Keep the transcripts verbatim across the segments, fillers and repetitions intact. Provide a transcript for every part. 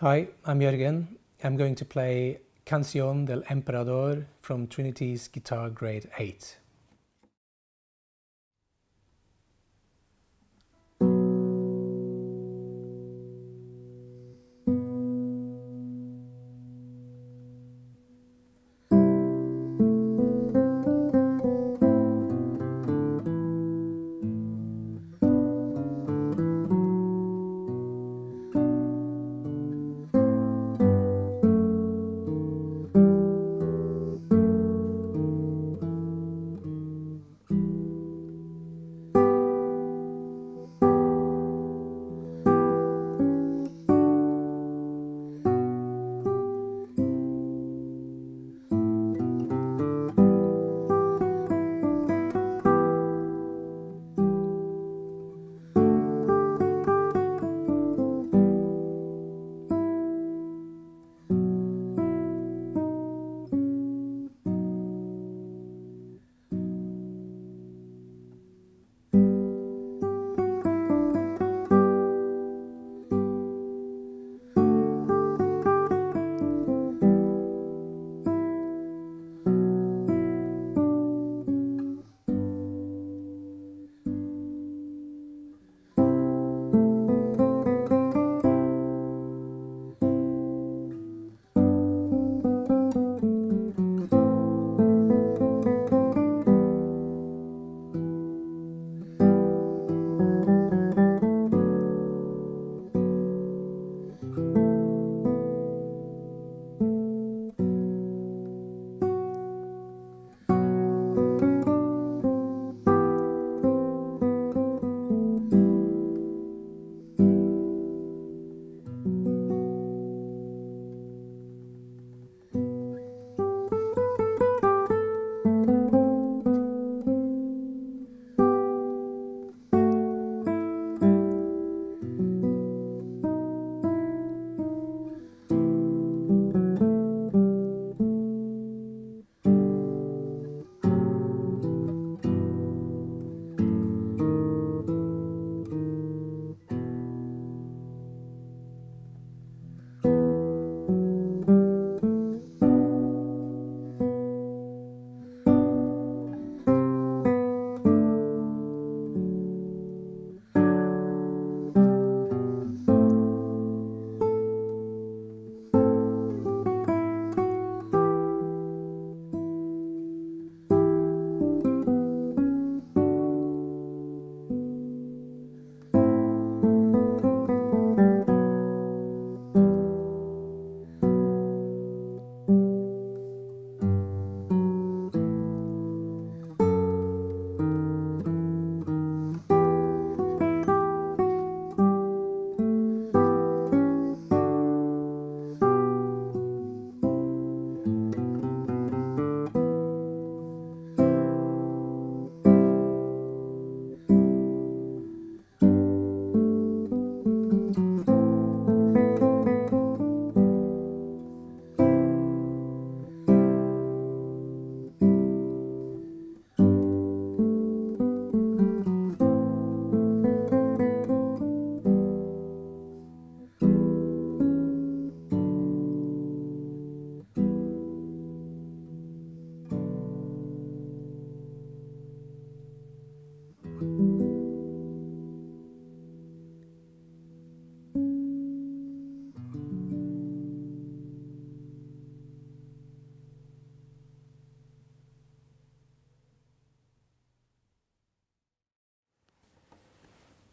Hi, I'm Jørgen. I'm going to play Canción del Emperador from Trinity's Guitar Grade eight.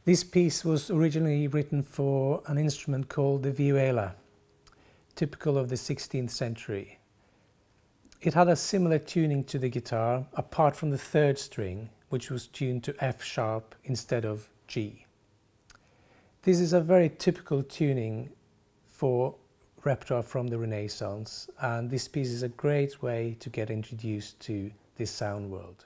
This piece was originally written for an instrument called the vihuela, typical of the sixteenth century. It had a similar tuning to the guitar, apart from the third string, which was tuned to F sharp instead of G. This is a very typical tuning for repertoire from the Renaissance, and this piece is a great way to get introduced to this sound world.